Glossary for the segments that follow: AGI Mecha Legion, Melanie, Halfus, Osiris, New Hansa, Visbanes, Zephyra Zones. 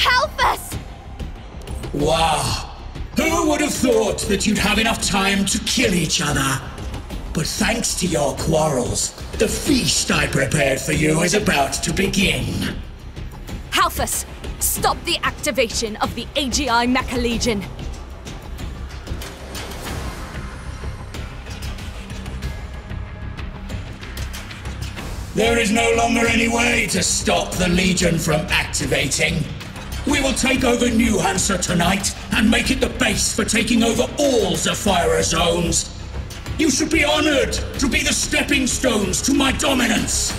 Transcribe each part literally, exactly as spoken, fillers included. Halfus! Wow! Who would have thought that you'd have enough time to kill each other? But thanks to your quarrels, the feast I prepared for you is about to begin. Halfus, stop the activation of the A G I Mecha Legion. There is no longer any way to stop the Legion from activating. We will take over New Hansa tonight and make it the base for taking over all Zephyra Zones. You should be honored to be the stepping stones to my dominance.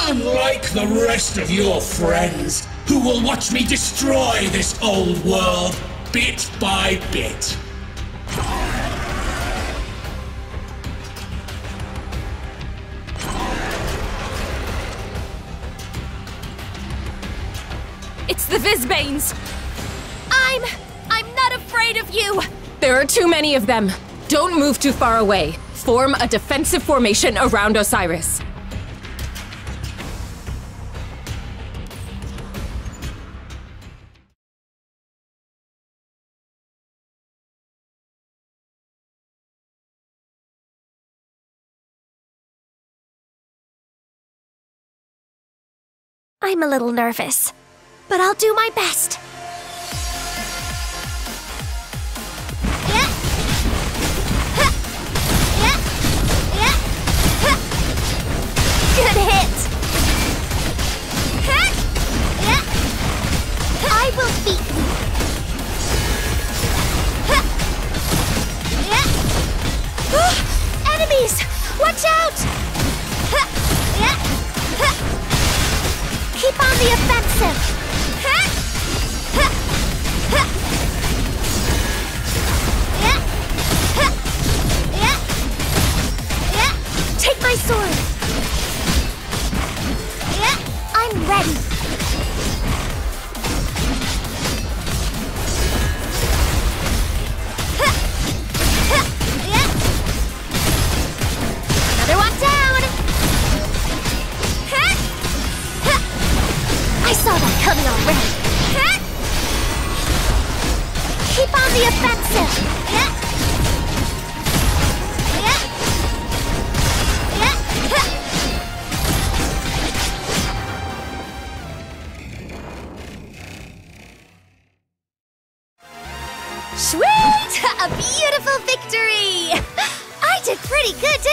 Unlike the rest of your friends, who will watch me destroy this old world bit by bit. It's the Visbanes! I'm... I'm not afraid of you! There are too many of them. Don't move too far away. Form a defensive formation around Osiris. I'm a little nervous, but I'll do my best. Good hit! I will beat you. Enemies! Watch out! Keep on the offensive! Take my sword. I'm ready. Another one down. I saw that coming already. Keep on the offensive! Yeah. Yeah. Yeah. Sweet! A beautiful victory! I did pretty good